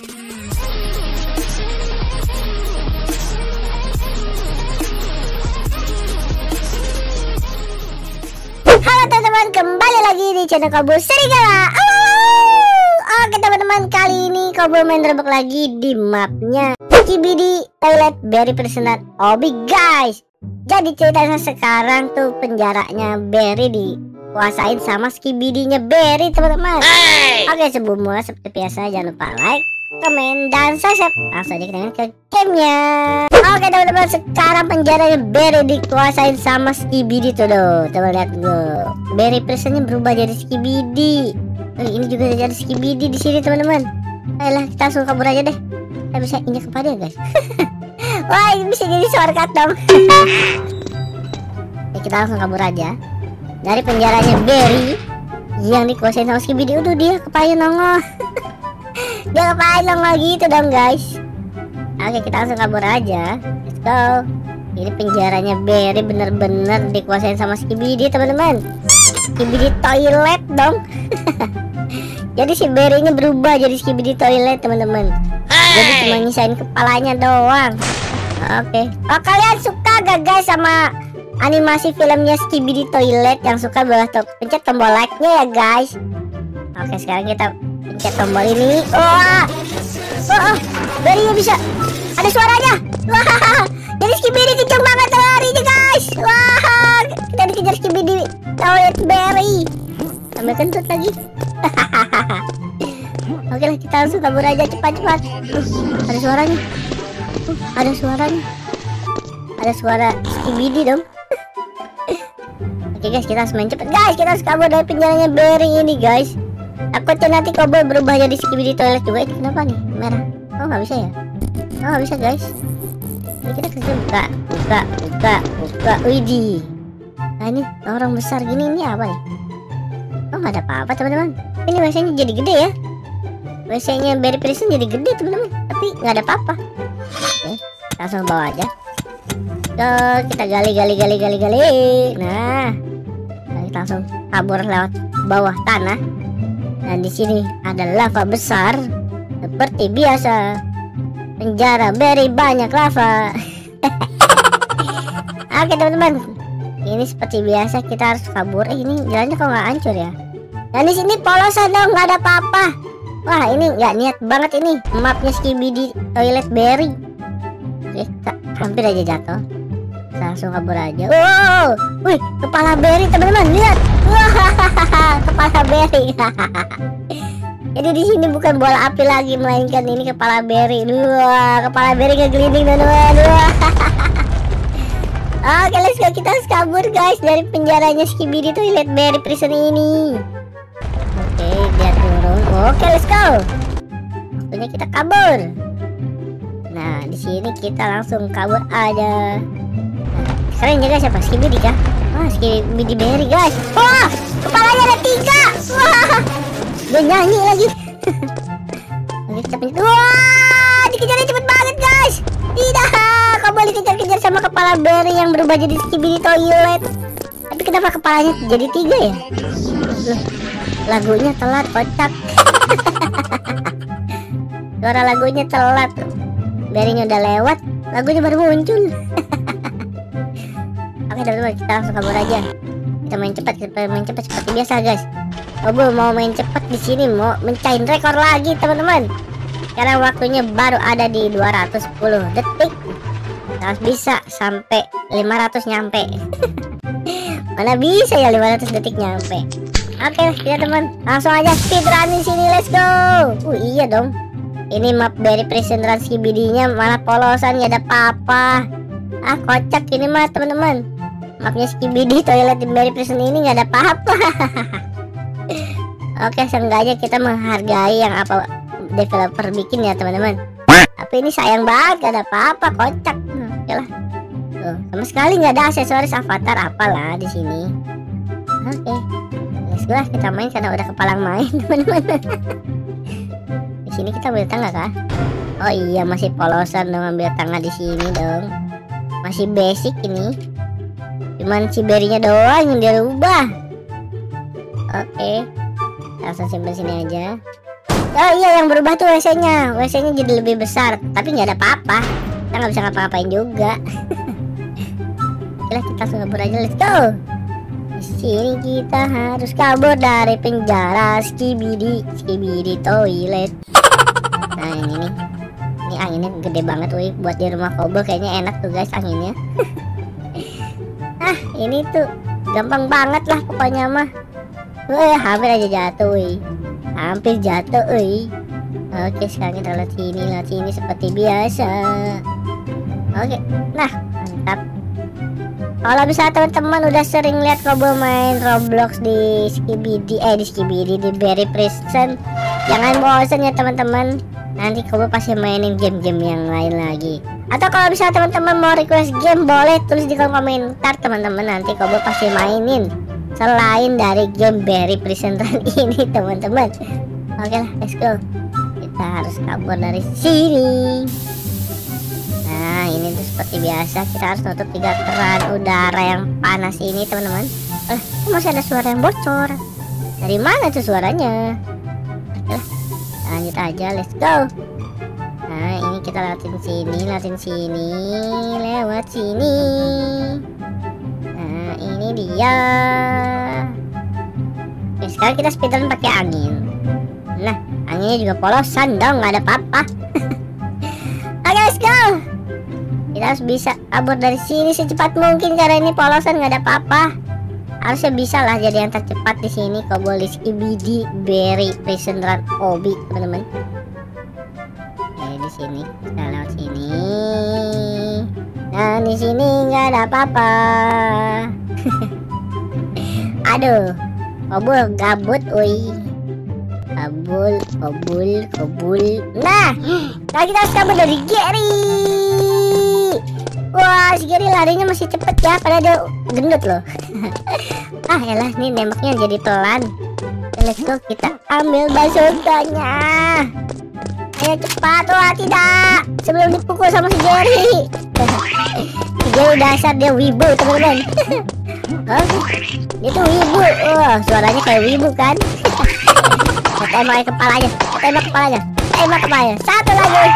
Halo teman-teman, kembali lagi di channel Kobul Serigala. Oke teman-teman, kali ini Kobul main Roblox lagi di mapnya Skibidi Toilet Barry's Prison Run Obi guys. Jadi ceritanya sekarang tuh penjaranya Barry dikuasain sama Skibidinya Barry teman-teman. Oke, sebelum mulai seperti biasa jangan lupa like, komen, dan subscribe. Langsung aja kita main ke gamenya. Oke teman-teman, sekarang penjaranya Barry dikuasain sama Skibidi tuh loh. Coba lihat tuh, Barry personnya berubah jadi Skibidi. Ini juga jadi Skibidi di sini teman-teman. Ayolah, kita langsung kabur aja deh. Kita bisa injak kepada guys. Wah, ini bisa jadi suara katong. Ya, kita langsung kabur aja dari penjaranya Barry yang dikuasain sama Skibidi. Udah, dia kepain nongol. Dia kepain nongol gitu dong guys. Oke, kita langsung kabur aja. Let's go. Ini penjaranya Barry bener-bener dikuasain sama Skibidi teman-teman. Skibidi Toilet dong. Jadi si Barry ini berubah jadi Skibidi Toilet teman-teman. Jadi cuma nyisain kepalanya doang. Oke. Kalau kalian suka gak guys sama animasi filmnya Skibidi Toilet, yang suka boleh pencet tombol like-nya ya guys. Oke, sekarang kita pencet tombol ini. Wah, Barry-nya bisa, ada suaranya. Wah, jadi Skibidi kenceng banget larinya guys. Wah, kita dikejar Skibidi Toilet Barry. Sambil kentut lagi. Oke lah, kita langsung kabur aja cepat-cepat. Ada suaranya. Ada suaranya. Ada suara Skibidi dong. Oke guys, kita harus main cepat guys. Kita harus kabur dari penjaranya Barry ini guys. Takutnya nanti Kobul berubah jadi Skibidi Toilet juga. Ini kenapa nih? Merah. Oh, nggak bisa ya? Oh, nggak bisa guys. Ini kita kerja buka. Widih. Nah, ini orang besar gini, ini apa nih? Oh, nggak ada apa-apa teman-teman. Ini biasanya jadi gede ya. WC-nya Barry's Prison jadi gede teman-teman, tapi nggak ada apa-apa. Oke, langsung bawa aja. Tuh, kita gali. Nah, kita langsung kabur lewat bawah tanah. Dan di sini ada lava besar seperti biasa. Penjara Barry banyak lava. Oke teman-teman, ini seperti biasa kita harus kabur. Ini jalannya kok nggak hancur ya? Dan di sini polosan dong, nggak ada apa-apa. Wah, ini nggak niat banget ini mapnya Skibidi Toilet Barry. Oke, hampir aja jatuh. Langsung kabur aja. Wow, wih, kepala Barry teman-teman, lihat. Wah, kepala Barry. Jadi di sini bukan bola api lagi, melainkan ini kepala Barry. Wah, kepala Barry ngegelinding teman-teman. Oke, let's go, kita harus kabur guys dari penjaranya Skibidi Toilet Barry Prison ini. Oke, dia turun. Oke, let's go. Waktunya kita kabur. Nah, di sini kita langsung kabur aja. Keren juga siapa? Skibidi kah? Wah, Skibidi Barry guys. Wah, kepalanya ada 3. Wah, dia nyanyi lagi. Wah, dikejarnya cepet banget guys. Tidak, kau boleh dikejar-kejar sama kepala Barry yang berubah jadi Skibidi Toilet. Tapi kenapa kepalanya jadi 3 ya? Lagunya telat, kocak. Suara lagunya telat. Barrynya udah lewat, lagunya baru muncul. Oke teman-teman, kita langsung kabur aja. Kita main cepat, seperti biasa guys. Kobul mau main cepat di sini, mau mencahin rekor lagi teman-teman. Karena waktunya baru ada di 210 detik. Kita harus bisa sampai 500 nyampe. Mana bisa ya 500 detik nyampe. Oke, ya teman, langsung aja speedrun di sini, let's go. Iya dong. Ini map Barry's Prison Run Skibidi-nya malah polosan, gak ada apa-apa. Ah, kocak ini mah teman-teman. Mapnya Skibidi Toilet Barry's Prison ini gak ada apa-apa. Oke, seenggaknya kita menghargai yang apa developer bikin ya teman-teman. Tapi ini sayang banget, gak ada apa-apa, kocak. Oke lah. Tuh, sama sekali gak ada aksesoris avatar apalah di sini. Oke. Lah, kita main karena udah kepalang main teman-teman. Di sini kita ambil tangga kah? Oh iya, masih polosan dong ambil tangga di sini dong. Masih basic ini. Cuman si Barry-nya doang yang dirubah. Oke, langsung simpen sini aja. Oh iya, yang berubah tuh WC-nya. WC-nya jadi lebih besar, tapi nggak ada apa-apa. Kita nggak bisa ngapa-ngapain juga. Kita langsung kabur aja, let's go. Di sini kita harus kabur dari penjara Skibidi, Skibidi Toilet. Nah ini nih, ini anginnya gede banget, wih. Buat di rumah Kobul kayaknya enak tuh guys anginnya. Ah ini tuh gampang banget lah pokoknya mah. Wih, hampir aja jatuh, wih. Hampir jatuh, wih. Oke, sekarang kita lewat sini seperti biasa. Oke, nah mantap. Kalau bisa teman-teman udah sering lihat Kobul main Roblox di Skibidi, di Barry's Prison, jangan bosan ya teman-teman. Nanti Kobul pasti mainin game-game yang lain lagi. Atau kalau bisa teman-teman mau request game, boleh tulis di kolom komentar teman-teman, nanti Kobul pasti mainin. Selain dari game Barry's Prison Run ini teman-teman. Oke lah, let's go. Kita harus kabur dari sini. Nah ini tuh seperti biasa, kita harus nutup 3 keran udara yang panas ini teman-teman. Masih ada suara yang bocor. Dari mana tuh suaranya? Lanjut aja, let's go. Nah ini kita lewatin sini. Nah ini dia. Oke, sekarang kita speedrun pakai angin. Nah anginnya juga polosan dong, nggak ada apa-apa. Oke, let's go. Kita harus bisa kabur dari sini secepat mungkin karena ini polosan, nggak ada apa-apa. Harusnya bisa lah jadi yang tercepat di sini Kobul Skibidi Barry's Prison Run Obi teman-teman. Oke, di sini kita lewat sini. Nah di sini nggak ada apa-apa. Aduh, Kobul gabut, oi. Kobul. Nah, kita harus kabur dari Gary. Wah, si Gary larinya masih cepet ya, padahal dia gendut loh. Ah, elah, nih nembaknya jadi pelan. Let's go, kita ambil bazooka-nya. Ayo cepat, wah tidak, sebelum dipukul sama si Gary. Si Gary dasar dia wibu teman-teman. Dia tuh wibu, suaranya kayak wibu kan. Tembak kepalanya, tembak kepalanya. Satu lagi.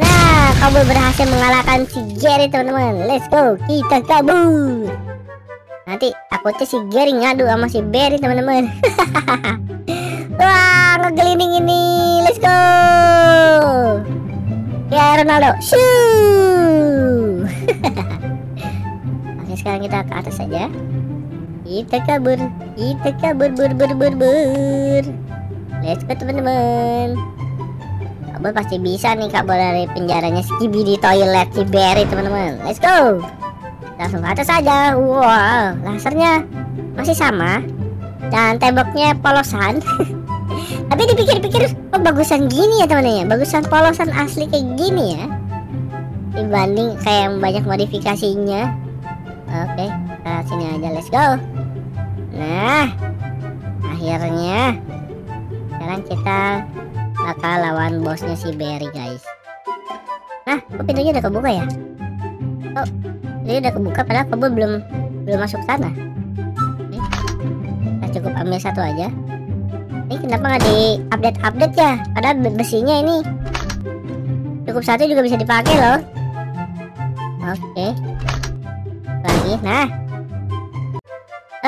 Nah, Kobul berhasil mengalahkan si Gary teman-teman. Let's go, kita kabur. Nanti takutnya si Gary ngadu sama si Barry teman-teman. Wah, ngegelinding ini. Let's go. Ya Ronaldo. Shoo. Oke, sekarang kita ke atas saja. Kita kabur, bur. Let's go teman-teman. Kobul pasti bisa nih kabur dari penjaranya Skibidi Toilet si Barry teman-teman. Let's go. Langsung ke atas aja. Wow, lasernya masih sama dan temboknya polosan. Tapi dipikir-pikir kok bagusan gini ya teman-teman ya. Bagusan polosan asli kayak gini ya, dibanding kayak yang banyak modifikasinya. Oke, nah, sini aja, let's go. Nah, akhirnya sekarang kita bakal lawan bosnya si Barry guys. Nah, kok pintunya udah kebuka ya? Oh, ini udah kebuka padahal Kobul belum masuk sana. Oke, kita cukup ambil satu aja. Ini kenapa nggak di update ya? Padahal besinya ini cukup satu juga bisa dipakai loh. Oke, lagi. Nah,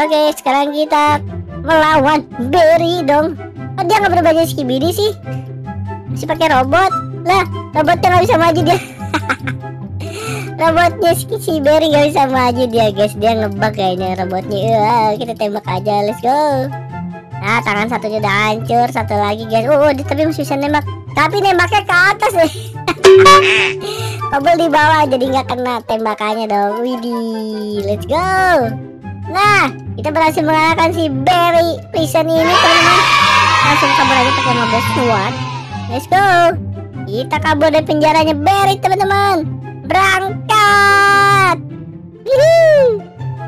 oke sekarang kita melawan Barry dong. Oh, dia nggak berubah jadi Skibidi sih. Masih pakai robot. Lah, robotnya nggak bisa maju dia. Robotnya si Barry nggak bisa maju dia guys. Dia ngebug kayaknya robotnya. Kita tembak aja, let's go. Nah, tangan satunya udah hancur, satu lagi guys. Tapi masih bisa nembak. Tapi nembaknya ke atas nih. Kobul di bawah jadi nggak kena tembakannya dong. Widih, let's go. Nah, kita berhasil mengalahkan si Barry's Prison ini teman-teman. Langsung kabur aja pakai mobil SWAT. Let's go. Kita kabur dari penjaranya Barry teman-teman. Berangkat.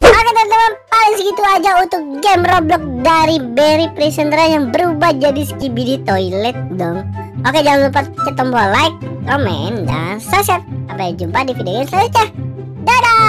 Oke teman-teman, paling segitu aja untuk game Roblox dari Barry's Prison Run yang berubah jadi Skibidi Toilet dong. Oke, jangan lupa pencet tombol like, komen, dan subscribe. Sampai jumpa di video selanjutnya. Dadah.